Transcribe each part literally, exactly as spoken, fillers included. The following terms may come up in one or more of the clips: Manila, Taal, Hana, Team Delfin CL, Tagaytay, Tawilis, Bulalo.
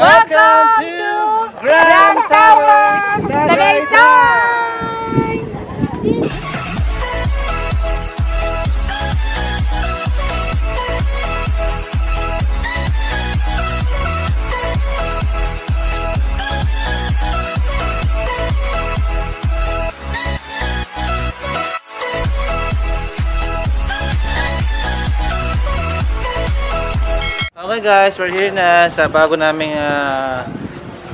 Welcome to Grand Tower Tagaytay! Okay guys, we're here na sa bago naming uh,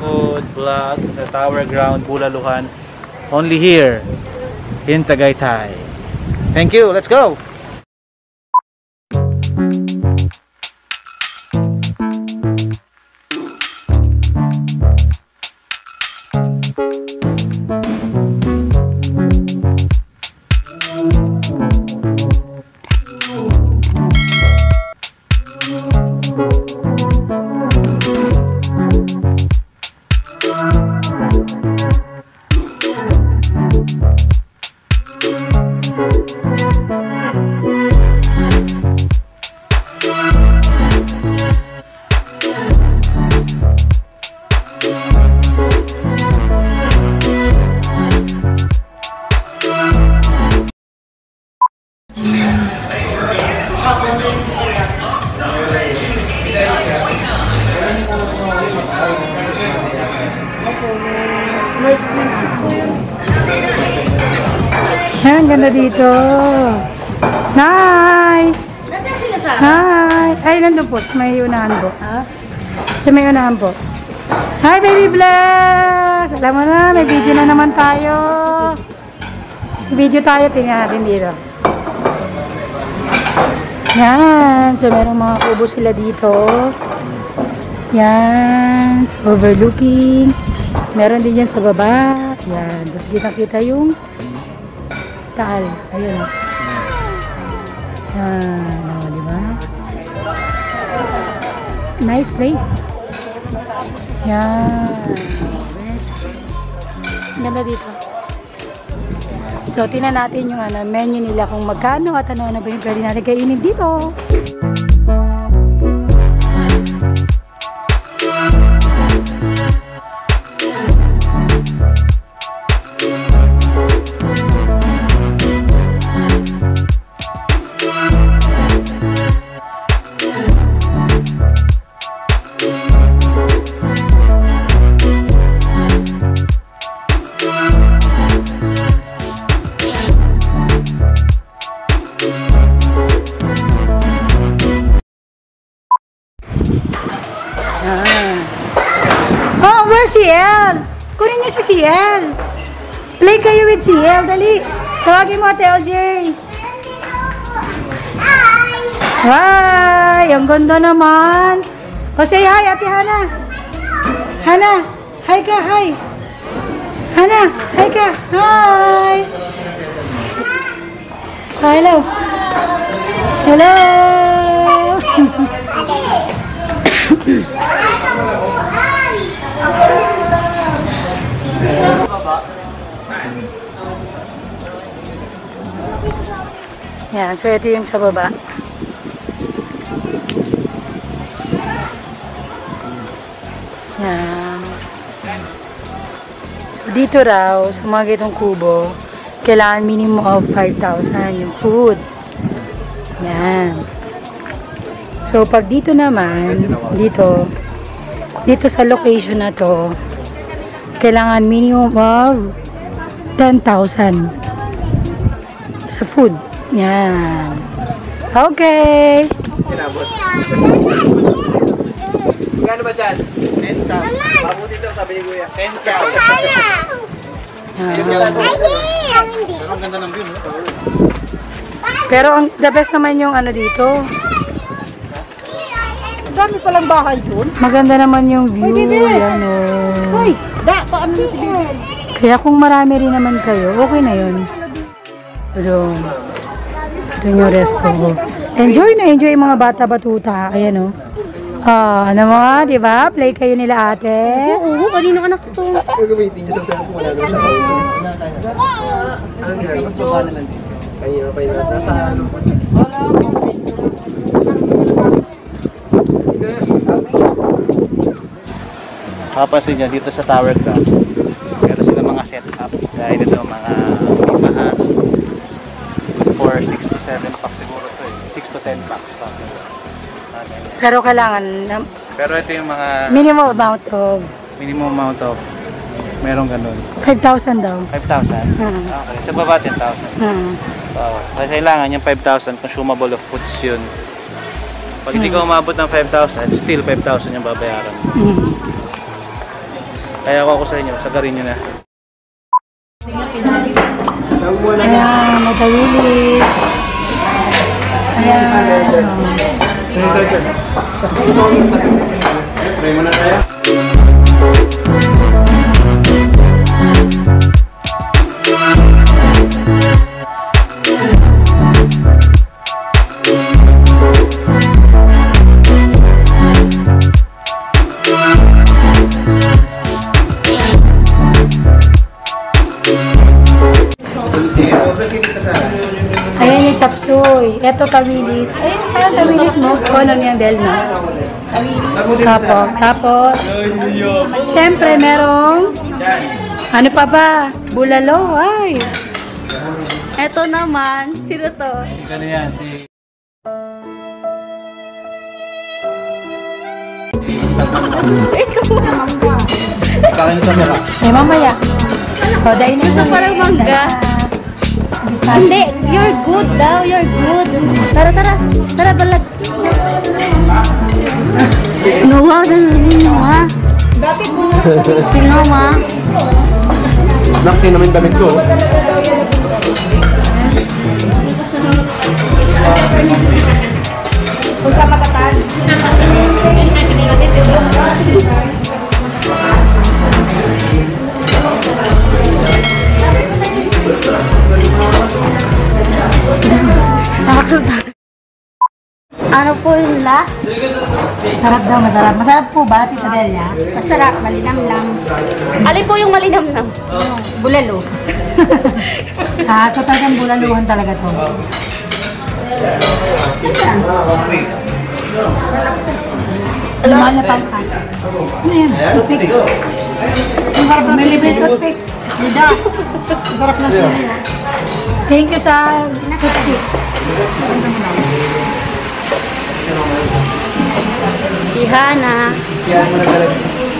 food vlog sa Tower Ground, Bulaluhan. Only here in Tagaytay. Thank you, let's go! Ang ganda dito. Hi! Hi! Ay, nandun po. May unahan po. Siya may unahan po. Hi, baby bless! Alam mo na, may video na naman tayo. Video tayo. Tingnan natin dito. Yan. So, merong mga kubo sila dito. Yan. Overlooking. Meron din dyan sa baba. Yan. Tapos kita-kita yung taal. Ayun. Yan. O, oh, diba? Nice place. Yan. Ganda dito. So, tingnan natin yung ano, menu nila kung magkano at ano, ano ba yung pwede natin kainin dito. Kunin niyo si C L. Play kayo with C L. Dali. Tawagin mo, Ate L J. Hi! Ang ganda naman. O, say hi, Ate Hana. Hana, hi ka, hi. Hana, hi ka, hi. Oh, hello. Hello. Yan, so ito yung sa baba. Yan. So dito raw, sa mga itong kubo, kailangan minimum of five thousand yung food. Yan. So pag dito naman, dito, dito sa location na to, kailangan minimum of ten thousand sa food. Yan. Okay. Gano'n ba dyan? ten thousand. Mabuti daw sabi ni Kuya. ten thousand. Ang ganda ng view. Pero ang the best naman yung ano dito. Dami palang bahay dun. Maganda naman yung view. Yan o. Hoy, da, paano na si Bibi? Kaya kung marami rin naman kayo, okay na yun. So, ito yung resto ko. Enjoy na enjoy mga bata-batuta. Ayan o. Oh, ano mo, di ba? Play kayo nila ate. Oo, oo. Kanino anak to? Wait, hindi sa saan ko wala lang. Ano nga? Baba na lang. Kanina pa yun. Nasa ano? Wala ko. Kapansin nyo, dito sa tower dock, meron sila mga setup. Dahil ito mga limahan for six to seven packs siguro ito eh. six to ten packs pa. Pero kailangan na, pero ito yung mga minimum amount of minimum amount of merong ganun. five thousand daw. five thousand? Hmm. Okay. Sa baba ten thousand. Hmm. Wow. Kasi kailangan yung five thousand consumable of foods yun. Pag hindi ka umabot ng five thousand, still five thousand yung babayaran. Hmm. Kaya ako ako sa inyo, sagarin nyo na. Ayan, magalilis. Ayan. Try mo na kaya? Chapsuy. Ito tawilis. Ayun, parang tawilis mo. Konon yung del na. Tawilis. Tapos, tapos. Siyempre, merong ano pa ba? Bulalo. Ay. Ito naman. Sino to? Ano yan? Si... Ikaw. Kakain ka nila. Ay, mamaya. O, dahil na. Parang mangga. Hindi, you're good daw, you're good. Tara, tara, tara, balat. Noah, Noah. Si Noah. Nak, tingnan mo yung damit ko. Kung sa matataan. Ano po yun la? Masarap daw, masarap. Masarap po ba, Tita Delia? Masarap, malinamnam. Alin po yung malinamnam? Oh. Bulalo. Ah, so talagang bulaluhan talaga to. Ano ba na pangka? Ano yun? Tupik. Ang harap ng libre tupik. Dida. Ang harap ng libre. Thank you sa nakikita. Si Hana.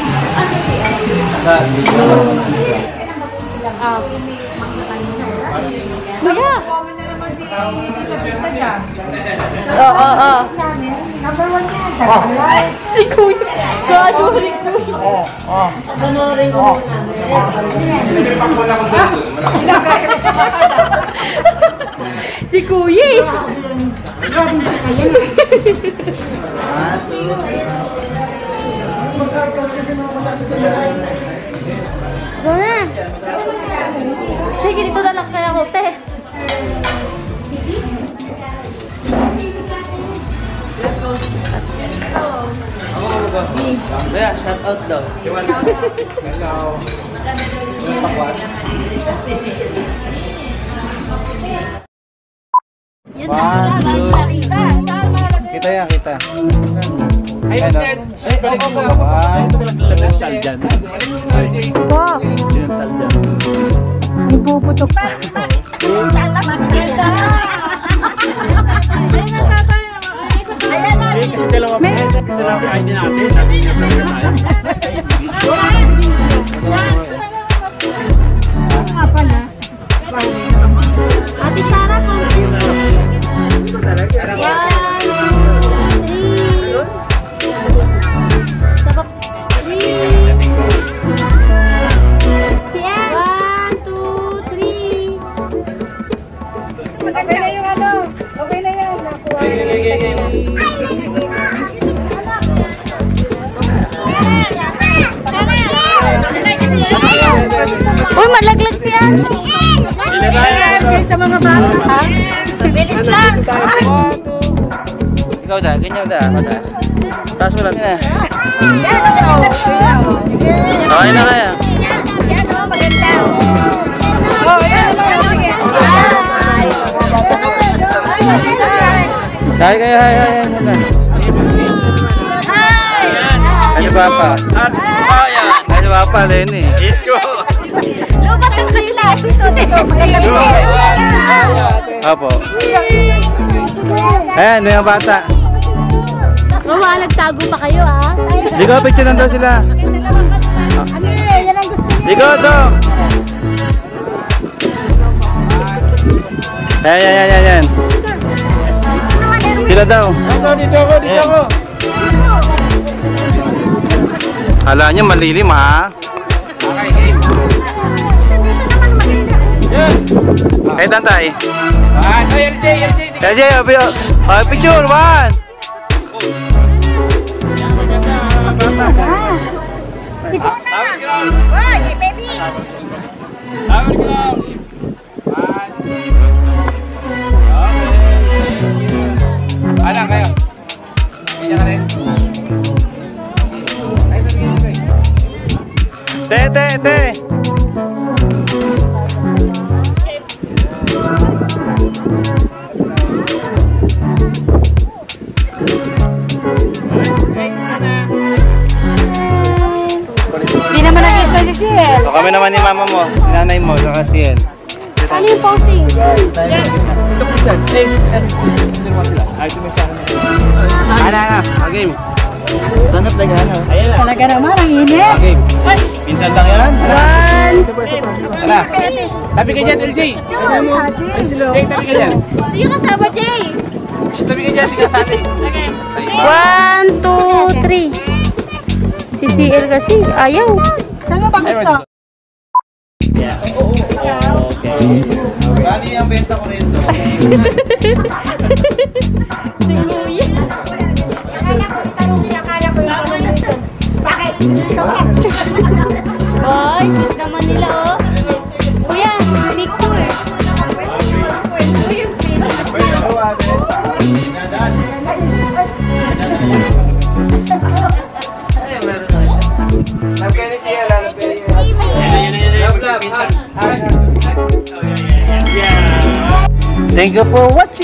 Kuya! Oo, oo, oo. Number one yan. Si Kuya. Kaadori ko. Oo, oo. Kaadori ko. Si Kuya eh. Gawin! Sige, dito na lang kaya ko, te. Kaya, shout out daw. Hello. Yun lang, nakita. Kita yan, kita. Ay, Ted! Ay, balik mo ba? Nagsal dyan. Ito! Nagsal dyan. Ay, puputok pa. Talamak kita! Ay, nakakaya naman. Ay, kasi dalawa pa. Dalawa pa kain din natin. Sabihin niya pa yung kain. Ano nga pala? Ati Sarah po. Uy, malaglag siya! Malaglag sa mga bata, ha? Bilis lang! Ikaw da, ganyan da, ako da. Taas mo lang. Okay na kaya. Yan o, maganda. Hi kayo, hi, hi, hi. Hi! Ano ba pa? Hi! apa deh ini? Isko. Lupa terserah itu deh. Apa? Eh, ano yung bata? Wala, nagtago pa kayo ah. Ligo, picture daw sila. Ano eh, yan ang gusto niya. Ligo to. Ayan, ayan, ayan, ayan. Sila daw. Dito, dito ko, dito ko. Halanya malilim ha. Eh, tantay. R J, R J, picture, man. Ada kayo. Teh, teh, teh. Di naman nag-explain si Ciel. So kami naman ni mama mo, ni nanay mo, saka Ciel. Ano yung posing? Ito po siya. Ano, ano? Game. Tanap na gano'n. Talaga naman, ang inip. Game. Pinsan lang yan. One. Tala. Tabi ka dyan, L J. Jay, tabi ka dyan. Ito yung kasama, Jay. Tabi ka dyan, sinasabi. One, two, three. Si C L kasi, ayaw. Saan mo ba gusto? Yeah. Oo, oo. Okay. Bali ang benta ko rito. Siguya. Nakakala ko yung tanong nito. Bakit? Hoy, sa Manila oh. Kuya, big tour. Thank you for watching.